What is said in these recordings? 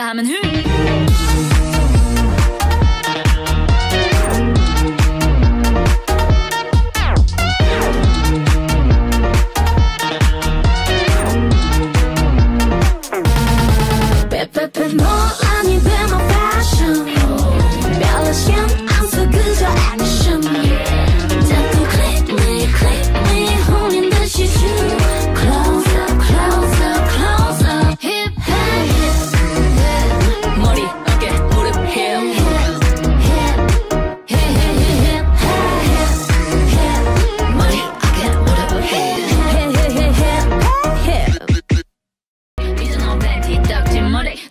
geheimen Hüten.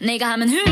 내가 하면 흠